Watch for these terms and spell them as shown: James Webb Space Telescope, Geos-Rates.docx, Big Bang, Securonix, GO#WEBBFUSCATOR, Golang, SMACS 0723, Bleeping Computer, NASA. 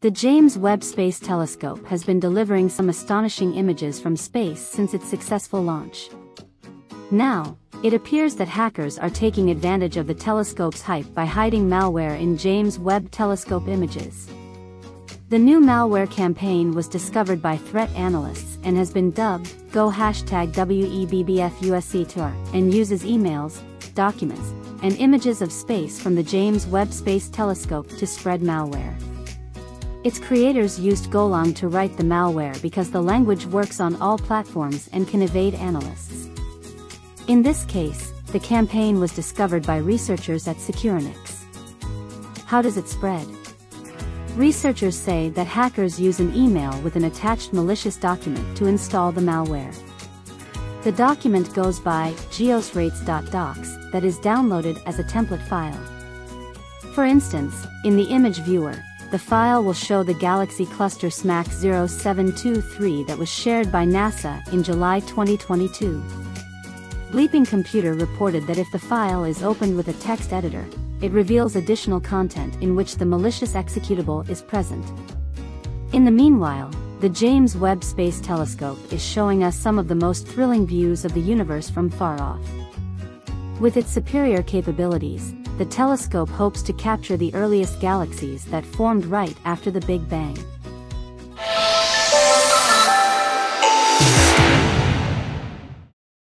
The James Webb Space Telescope has been delivering some astonishing images from space since its successful launch. Now, it appears that hackers are taking advantage of the telescope's hype by hiding malware in James Webb Telescope images. The new malware campaign was discovered by threat analysts and has been dubbed GO#WEBBFUSCATOR and uses emails, documents, and images of space from the James Webb Space Telescope to spread malware. Its creators used Golang to write the malware because the language works on all platforms and can evade analysts. In this case, the campaign was discovered by researchers at Securonix. How does it spread? Researchers say that hackers use an email with an attached malicious document to install the malware. The document goes by Geos-Rates.docx that is downloaded as a template file. For instance, in the image viewer, the file will show the galaxy cluster SMACS 0723 that was shared by NASA in July 2022. Bleeping Computer reported that if the file is opened with a text editor, it reveals additional content in which the malicious executable is present. In the meanwhile, the James Webb Space Telescope is showing us some of the most thrilling views of the universe from far off. With its superior capabilities, the telescope hopes to capture the earliest galaxies that formed right after the Big Bang.